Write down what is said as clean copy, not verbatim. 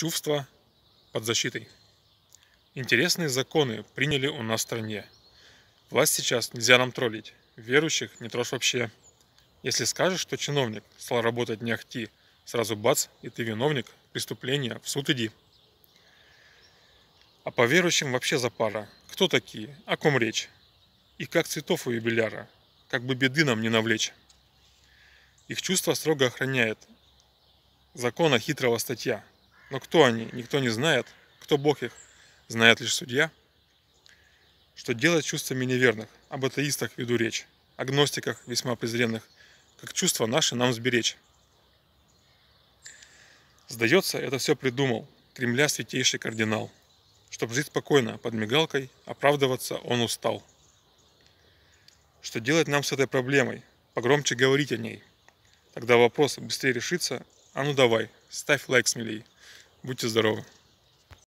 Чувства под защитой. Интересные законы приняли у нас в стране. Власть сейчас нельзя нам троллить. Верующих не трожь вообще. Если скажешь, что чиновник стал работать не ахти, сразу бац, и ты виновник преступления, в суд иди. А по верующим вообще запара. Кто такие? О ком речь? И как цветов у юбиляра. Как бы беды нам не навлечь. Их чувства строго охраняет закона хитрого статья. Но кто они? Никто не знает. Кто Бог их? Знает лишь судья. Что делать чувствами неверных? Об атеистах веду речь. О гностиках весьма презренных. Как чувства наши нам сберечь. Сдается, это все придумал Кремля святейший кардинал. Чтоб жить спокойно, под мигалкой, оправдываться он устал. Что делать нам с этой проблемой? Погромче говорить о ней. Тогда вопрос быстрее решится. А ну давай, ставь лайк смелей. Будьте здоровы.